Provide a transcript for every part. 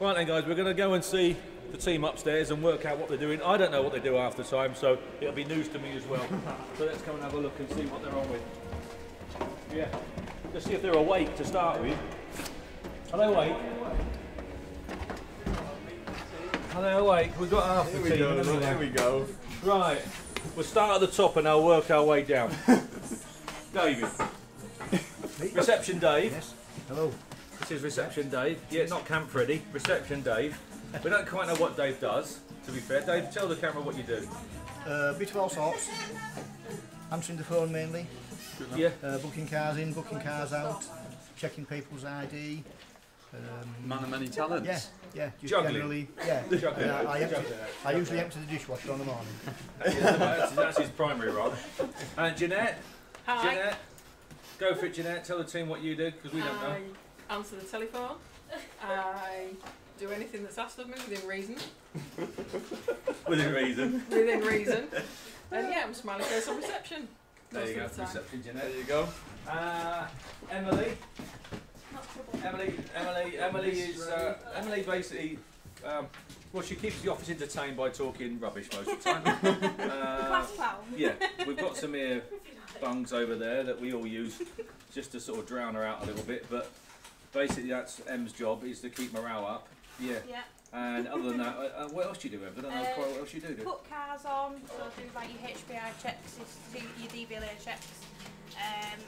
Right then guys, we're going to go and see the team upstairs and work out what they're doing. I don't know what they do half the time, so it'll be news to me as well. So let's come and have a look and see what they're on with. Yeah, let's see if they're awake to start with. Are they awake? Are they awake? We've got half the team. Here we go. Right, we'll start at the top and I'll work our way down. David. Reception Dave. Yes. Hello. This is Reception Dave. Yeah, not Camp Freddy. Reception Dave. We don't quite know what Dave does, to be fair. Dave, tell the camera what you do. A bit of all sorts. Answering the phone mainly. Yeah. Booking cars in, booking cars out, checking people's ID. Man of many talents. Yeah, yeah. Juggling. Yeah. Juggling. I usually empty the dishwasher on the morning. That's his primary role. And Jeanette. Hi. Jeanette. Go for it, Jeanette. Tell the team what you do, because we don't know. Answer the telephone. I do anything that's asked of me within reason. Within reason. Within reason. And yeah, I'm smiling face on reception. There you go, reception, Jeanette. There you go. Emily. Emily is Emily basically. Well, she keeps the office entertained by talking rubbish most of the time. Yeah, we've got some ear bungs over there that we all use just to sort of drown her out a little bit, but. Basically, that's Em's job, is to keep morale up. Yeah. Yeah. And other than that, what else do you do, Em? I don't know quite what else you do. Put cars on, so I do like your HPI checks, your DBLA checks.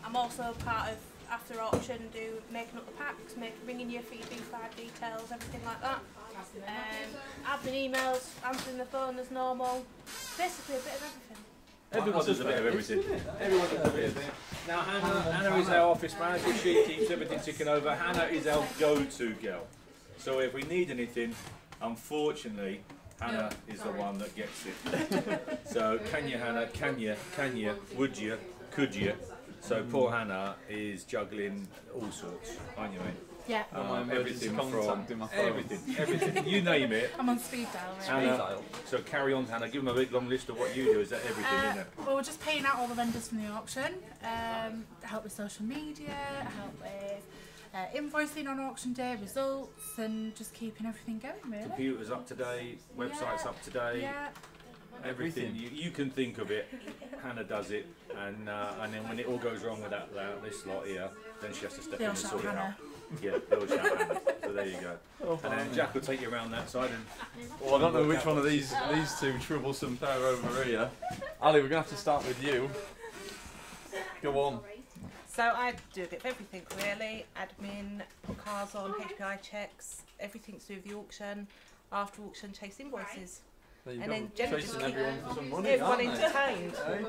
I'm also part of after auction, do making up the packs, bringing your B5 details, everything like that. Admin emails, answering the phone as normal. Basically, a bit of everything. Everyone does a bit of everything. Everyone does a bit of everything. Now Hannah is our office manager, she keeps everything ticking over. Hannah is our go-to girl. So if we need anything, unfortunately, Hannah is the one that gets it. So can you Hannah, can you, would you, could you? So poor Hannah is juggling all sorts, aren't you mate? Yeah. Everything from everything, you name it. I'm on speed dial. Right? Hannah, so carry on, Hannah. Give them a big long list of what you do. Is that everything? Well, we're just paying out all the vendors from the auction. Help with social media, help with invoicing on auction day, results, and just keeping everything going. Really. Computers up to date, websites up to date. Yeah. Everything you can think of it, Hannah does it, and then when it all goes wrong with that this lot here, then she has to step in and sort it out. Yeah, they'll shout Hannah. So there you go. Oh, and then Jack will take you around that side. And well, I don't know which one of these two troublesome pair over here. Ali, we're gonna have to start with you. Go on. So I do a bit of everything really: admin, put cars on, HPI checks, everything to do with the auction, after auction, chase invoices. And then chasing everyone for some money, everyone entertained. Hey.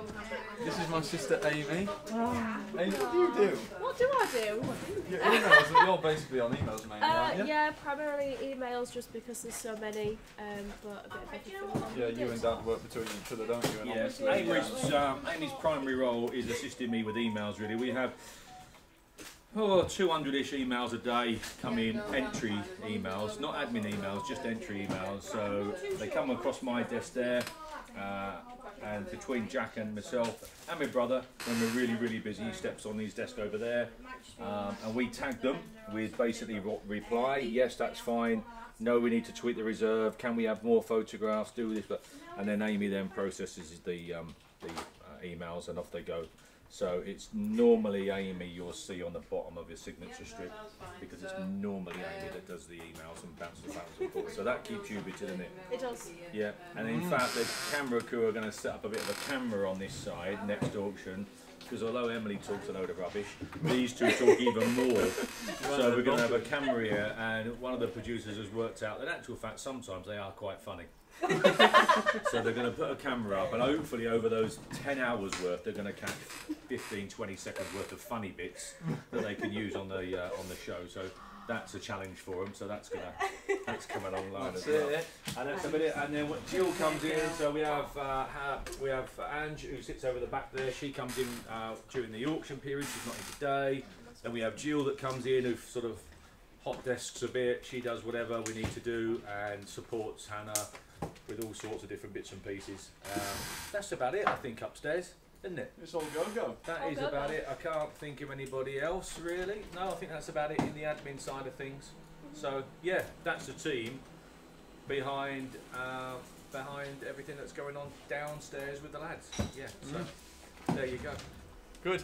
This is my sister Amy. Amy, what do you do? What do I do? Your emails, you're basically on emails mainly, aren't you? Yeah, primarily emails just because there's so many, but a bit of everything. Yeah, you and Dad work between each other, don't you? And honestly, Amy's primary role is assisting me with emails really. We have 200-ish emails a day come in, entry emails, not admin emails, just entry emails. So they come across my desk there, and between Jack and myself and my brother, when we're really, really busy, he steps on his desk over there, and we tag them with basically reply, yes, that's fine, no, we need to tweet the reserve, can we have more photographs, do this, and then Amy then processes the emails and off they go. So it's normally Amy you'll see on the bottom of your signature strip, because it's normally Amy that does the emails and bounces. So that keeps you busy, doesn't it? It does. Yeah, and in fact the camera crew are going to set up a bit of a camera on this side next auction, because although Emily talks a load of rubbish, these two talk even more. So we're going to have a camera here, and one of the producers has worked out that in actual fact sometimes they are quite funny. So they're going to put a camera up, and hopefully over those 10 hours worth they're going to catch 15-20 seconds worth of funny bits that they can use on the show. So that's a challenge for them, so that's coming online as well. And that's about it. And then Jill comes in, so we have Ange who sits over the back there. She comes in during the auction period, she's not in today. Then we have Jill that comes in who sort of hot desks a bit, she does whatever we need to do and supports Hannah with all sorts of different bits and pieces. That's about it, I think, upstairs, isn't it? It's all go-go. That is about it. I can't think of anybody else, really. No, I think that's about it in the admin side of things. So yeah, that's the team behind behind everything that's going on downstairs with the lads. Yeah, so there you go. Good.